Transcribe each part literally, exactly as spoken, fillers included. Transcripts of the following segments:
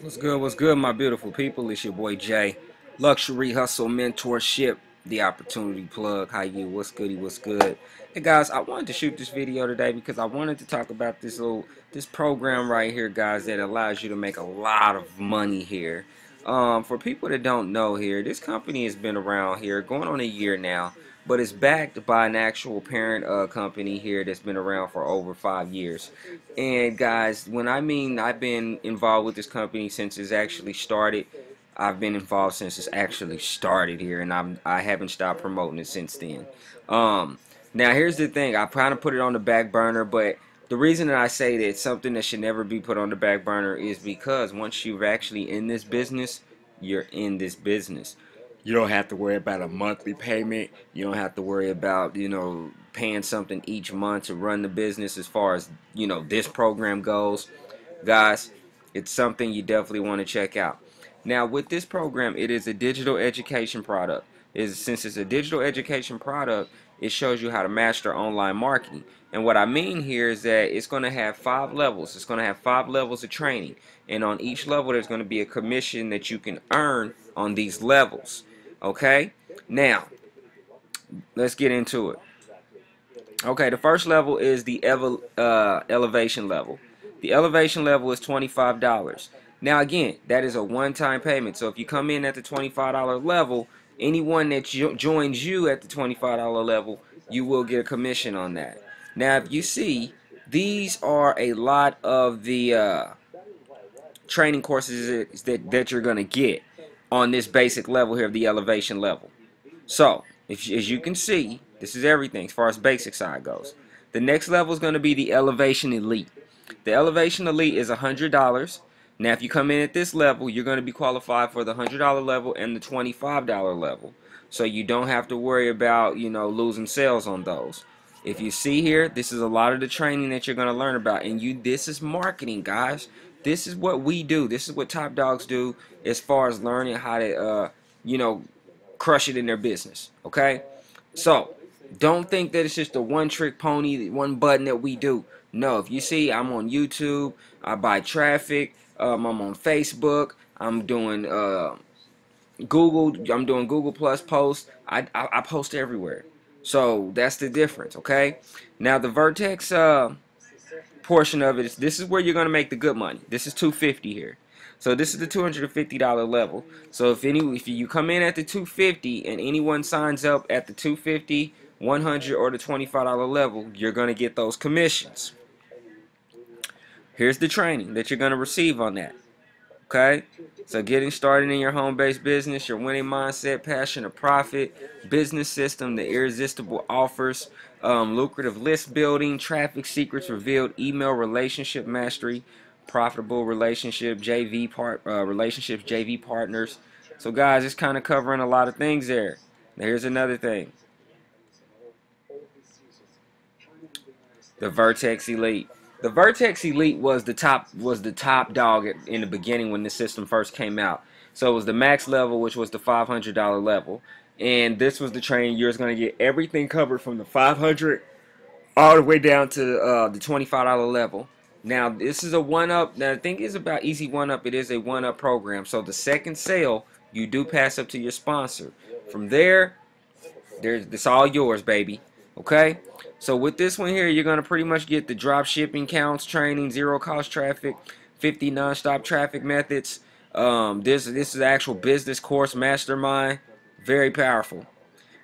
What's good, what's good, my beautiful people? It's your boy Jay. Luxury Hustle Mentorship, the Opportunity Plug. How you? What's goody, what's good? Hey guys, I wanted to shoot this video today because I wanted to talk about this little, this program right here, guys, that allows you to make a lot of money here. Um, for people that don't know here, this company has been around here going on a year now, but it's backed by an actual parent uh, company here that's been around for over five years. And guys, when I mean I've been involved with this company since it's actually started, I've been involved since it's actually started here, and I'm, I haven't stopped promoting it since then. Um, now, here's the thing. I kind of put it on the back burner, but the reason that I say that it's something that should never be put on the back burner is because once you're actually in this business, you're in this business. You don't have to worry about a monthly payment. You don't have to worry about, you know, paying something each month to run the business as far as, you know, this program goes. Guys, it's something you definitely want to check out. Now, with this program, it is a digital education product. Is since it's a digital education product, it shows you how to master online marketing. And what I mean here is that it's going to have five levels. It's going to have five levels of training. And on each level, there's going to be a commission that you can earn on these levels. Okay? Now, let's get into it. Okay, the first level is the ev- uh, elevation level. The elevation level is twenty-five dollars. Now, again, that is a one-time payment. So if you come in at the twenty-five dollar level, anyone that joins you at the twenty-five dollar level, you will get a commission on that. Now, if you see, these are a lot of the uh, training courses that, that you're going to get on this basic level here of the elevation level. So, if, as you can see, this is everything as far as basic side goes. The next level is going to be the elevation elite. The elevation elite is one hundred dollars. Now, if you come in at this level, you're going to be qualified for the one hundred dollar level and the twenty-five dollar level. So you don't have to worry about, you know, losing sales on those. If you see here, this is a lot of the training that you're going to learn about. And you, this is marketing, guys. This is what we do. This is what top dogs do as far as learning how to, uh, you know, crush it in their business. Okay? So don't think that it's just a one-trick pony, one button that we do. No, if you see, I'm on YouTube. I buy traffic. Um, I'm on Facebook. I'm doing uh, Google. I'm doing Google Plus posts. I, I, I post everywhere. So that's the difference, okay? Now the Vertex uh, portion of it is this is where you're gonna make the good money. This is two hundred fifty dollars here. So this is the two hundred fifty dollar level. So if any, if you come in at the two hundred fifty dollars and anyone signs up at the two hundred fifty dollars, one hundred dollars, or the twenty-five dollar level, you're gonna get those commissions. Here's the training that you're going to receive on that, okay? So getting started in your home-based business, your winning mindset, passion to profit, business system, the irresistible offers, um, lucrative list building, traffic secrets revealed, email relationship mastery, profitable relationship, J V part uh, relationships, J V partners. So guys, it's kind of covering a lot of things there. Now here's another thing. The Vertex Elite. The Vertex Elite was the top was the top dog in the beginning when the system first came out. So it was the max level, which was the five hundred dollar level, and this was the training. You're going to get everything covered from the five hundred all the way down to uh, the twenty-five dollar level. Now this is a one-up. Now the thing is about Easy One-Up, it is a one-up program. So the second sale, you do pass up to your sponsor. From there, there's it's all yours, baby. Okay, so with this one here, you're going to pretty much get the drop shipping counts, training, zero cost traffic, fifty non-stop traffic methods. Um, this, this is the actual business course mastermind. Very powerful.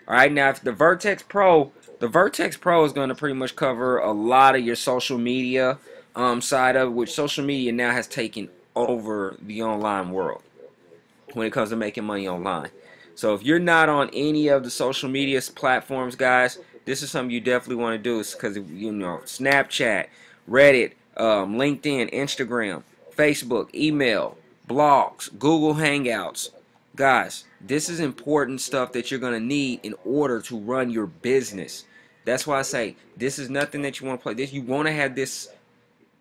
All right, now if the Vertex Pro, the Vertex Pro is going to pretty much cover a lot of your social media um, side of it, which social media now has taken over the online world when it comes to making money online. So if you're not on any of the social media platforms, guys, this is something you definitely want to do, because, you know, Snapchat, Reddit, um, LinkedIn, Instagram, Facebook, email, blogs, Google Hangouts. Guys, this is important stuff that you're going to need in order to run your business. That's why I say this is nothing that you want to play. This, you want to have this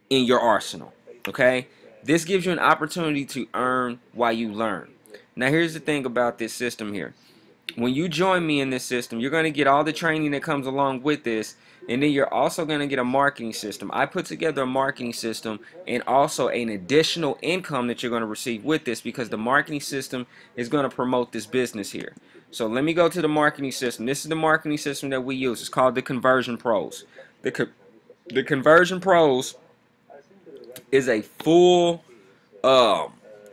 in your arsenal, okay? This gives you an opportunity to earn while you learn. Now, here's the thing about this system here. When you join me in this system, you're going to get all the training that comes along with this, And then you're also going to get a marketing system. I put together a marketing system and also an additional income that you're going to receive with this, because the marketing system is going to promote this business here. So let me go to the marketing system. This is the marketing system that we use. It's called the Conversion Pros. The, co the Conversion Pros is a full uh,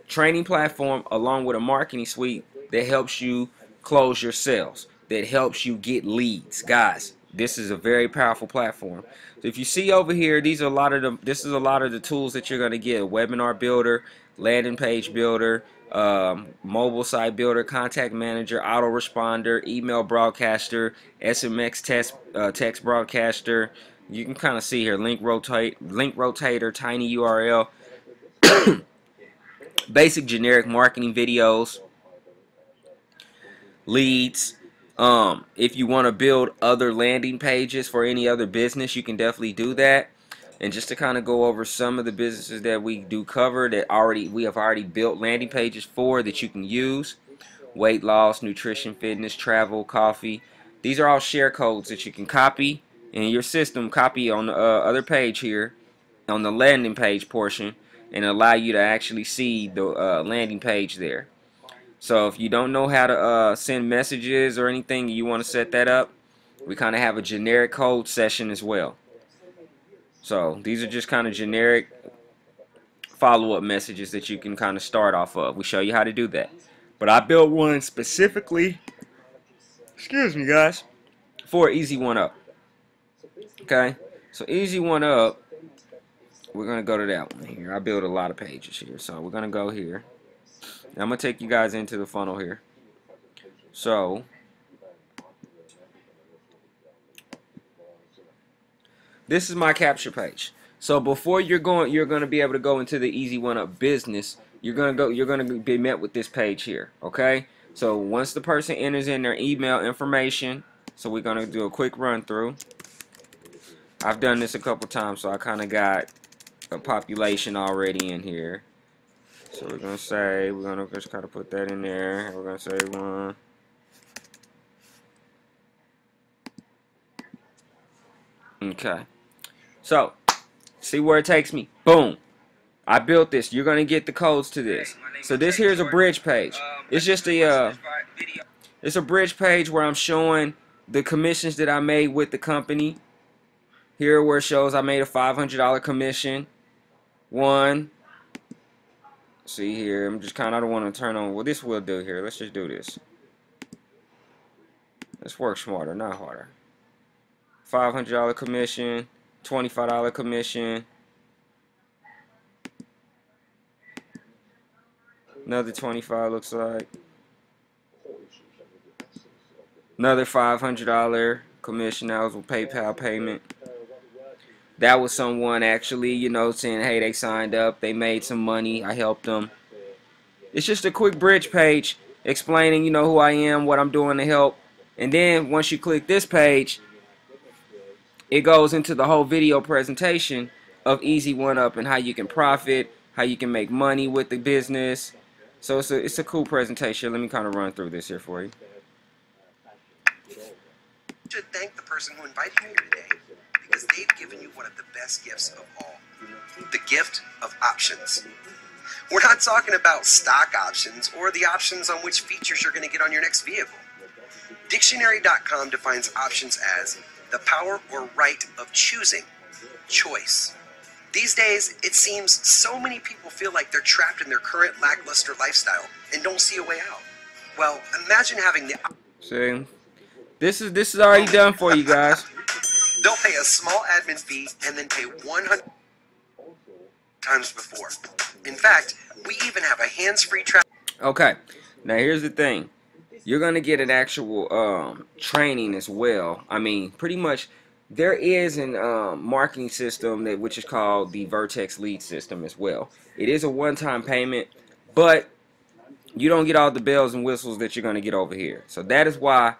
training platform along with a marketing suite that helps you close your sales, that helps you get leads. Guys, this is a very powerful platform. So if you see over here, these are a lot of the, this is a lot of the tools that you're going to get: webinar builder, landing page builder, um, mobile site builder, contact manager, autoresponder, email broadcaster, S M X test, uh, text broadcaster. You can kind of see here, link rotate, link rotator, tiny U R L, basic generic marketing videos, leads. Um, if you want to build other landing pages for any other business, you can definitely do that. And just to kind of go over some of the businesses that we do cover that already we have already built landing pages for that you can use: weight loss, nutrition, fitness, travel, coffee. These are all share codes that you can copy in your system, copy on the uh, other page here on the landing page portion, and allow you to actually see the uh, landing page there. So if you don't know how to uh, send messages or anything, you want to set that up, we kind of have a generic code session as well. So these are just kind of generic follow-up messages that you can kind of start off of. We show you how to do that. But I built one specifically, excuse me guys, for Easy One-Up. Okay, so Easy One-Up, we're going to go to that one here. I built a lot of pages here, so we're going to go here. I'm going to take you guys into the funnel here. So, this is my capture page. So before you're going, you're going to be able to go into the Easy One-Up business. You're going to go. You're going to be met with this page here. Okay. So once the person enters in their email information, so we're going to do a quick run through. I've done this a couple times, so I kind of got a population already in here. So we're going to say, we're going to just kind of put that in there. We're going to say one. Okay. So, see where it takes me. Boom. I built this. You're going to get the codes to this. So this here is a bridge page. It's just a, uh, it's a bridge page where I'm showing the commissions that I made with the company. Here where it shows I made a five hundred dollar commission. One. See here, I'm just kind of, I don't want to turn on, well this will do here, let's just do this. Let's work smarter, not harder. five hundred dollar commission, twenty-five dollar commission. Another twenty-five looks like. Another five hundred dollar commission, that was a PayPal payment. That was someone actually, you know, saying, hey, they signed up, they made some money, I helped them. It's just a quick bridge page explaining, you know, who I am, what I'm doing to help. And then once you click this page, it goes into the whole video presentation of Easy One-Up and how you can profit, how you can make money with the business. So it's a, it's a cool presentation. Let me kind of run through this here for you. I should thank the person who invited me today, because they've given you one of the best gifts of all, the gift of options. We're not talking about stock options or the options on which features you're going to get on your next vehicle. Dictionary dot com defines options as the power or right of choosing, choice. These days, it seems so many people feel like they're trapped in their current lackluster lifestyle and don't see a way out. Well, imagine having the option. This is, this is already done for you guys. They'll pay a small admin fee and then pay one hundred times before. In fact, we even have a hands-free travel. Okay, now here's the thing. You're going to get an actual um, training as well. I mean, pretty much there is an um, marketing system that which is called the Vertex Lead System as well. It is a one-time payment, but you don't get all the bells and whistles that you're going to get over here. So that is why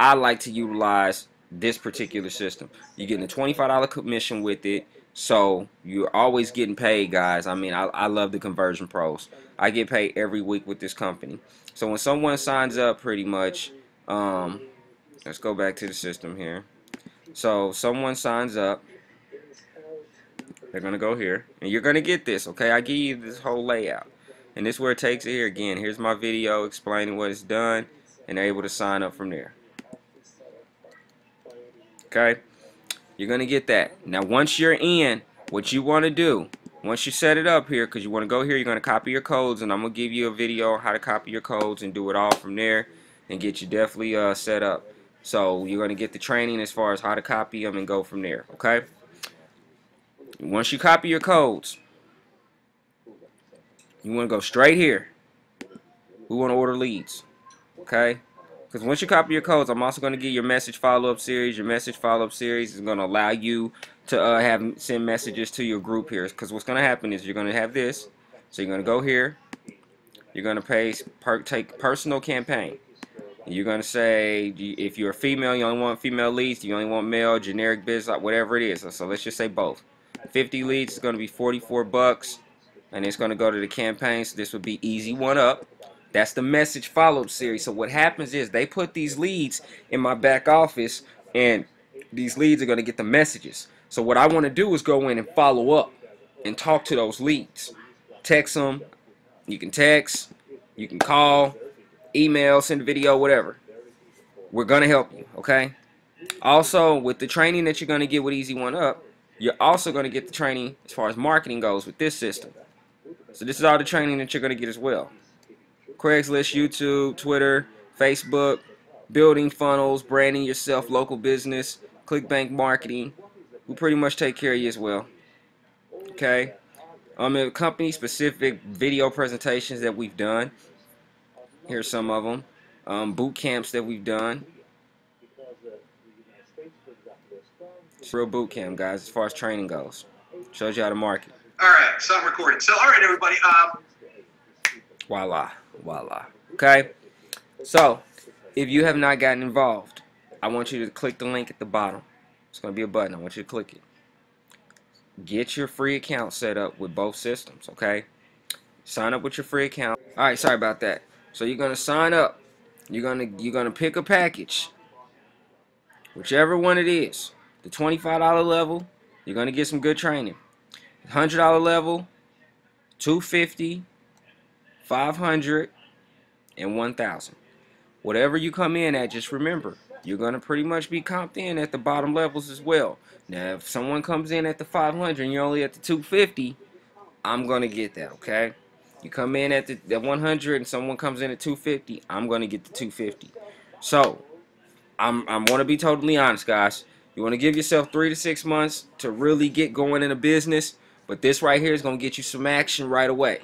I like to utilize this particular system. You're getting a twenty-five dollar commission with it, so you're always getting paid, guys. I mean, I, I love the Conversion Pros. I get paid every week with this company. So when someone signs up, pretty much, um, let's go back to the system here. So someone signs up. They're going to go here. And you're going to get this, okay? I give you this whole layout. And this is where it takes it here again. Here's my video explaining what it's done. And they're able to sign up from there. Okay? You're going to get that. Now, once you're in, what you want to do, once you set it up here, because you want to go here, you're going to copy your codes. And I'm going to give you a video on how to copy your codes and do it all from there and get you definitely uh, set up. So you're going to get the training as far as how to copy them and go from there. Okay? Once you copy your codes, you want to go straight here. We want to order leads. Okay? Because once you copy your codes, I'm also going to get your message follow-up series. Your message follow-up series is going to allow you to uh, have send messages to your group here. Because what's going to happen is you're going to have this. So you're going to go here. You're going to paste, per, take personal campaign. You're going to say, if you're a female, you only want female leads. You only want male, generic business, whatever it is. So let's just say both. fifty leads is going to be forty-four bucks, and it's going to go to the campaign. So this would be Easy One-Up. That's the message follow-up series. So what happens is they put these leads in my back office, and these leads are going to get the messages. So what I want to do is go in and follow up and talk to those leads. Text them. You can text. You can call, email, send a video, whatever. We're going to help you, okay? Also, with the training that you're going to get with Easy One-Up, you're also going to get the training as far as marketing goes with this system. So this is all the training that you're going to get as well. Craigslist, YouTube, Twitter, Facebook, building funnels, branding yourself, local business, ClickBank marketing. We pretty much take care of you as well. Okay? Um, company-specific video presentations that we've done. Here's some of them. Um, boot camps that we've done. It's real boot camp, guys, as far as training goes. Shows you how to market. All right, so I'm recording. So, all right, everybody. Um... Voila, voila. Okay? So, if you have not gotten involved, I want you to click the link at the bottom. It's going to be a button. I want you to click it. Get your free account set up with both systems, okay? Sign up with your free account. All right, sorry about that. So, you're going to sign up. You're going to, you're going to pick a package, whichever one it is. The twenty-five dollar level, you're going to get some good training. one hundred dollar level, two hundred fifty dollars, five hundred dollars, and one thousand dollars. Whatever you come in at, just remember, you're going to pretty much be comped in at the bottom levels as well. Now, if someone comes in at the five hundred dollars and you're only at the two hundred fifty dollars, I'm going to get that, okay? You come in at the, the one hundred dollars and someone comes in at two hundred fifty dollars, I'm going to get the two hundred fifty dollars. So, I'm, I'm going to be totally honest, guys. You want to give yourself three to six months to really get going in a business, but this right here is going to get you some action right away.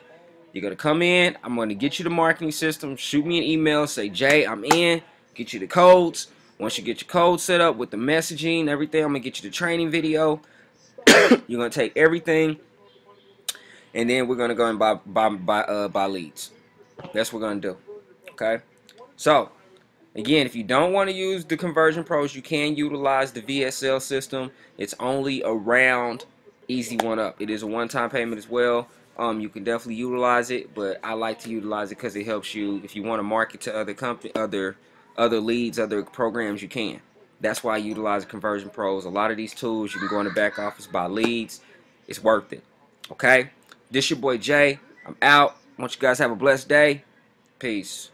You're going to come in. I'm going to get you the marketing system. Shoot me an email. Say, Jay, I'm in. Get you the codes. Once you get your codes set up with the messaging and everything, I'm going to get you the training video. You're going to take everything, and then we're going to go and buy, buy, buy, uh, buy leads. That's what we're going to do, okay? So, again, if you don't want to use the Conversion Pros, you can utilize the V S L system. It's only around Easy One-Up. It is a one-time payment as well. Um, you can definitely utilize it, but I like to utilize it because it helps you. If you want to market to other company, other other leads, other programs, you can. That's why I utilize Conversion Pros. A lot of these tools, you can go in the back office, buy leads. It's worth it. Okay? This your boy Jay. I'm out. I want you guys to have a blessed day. Peace.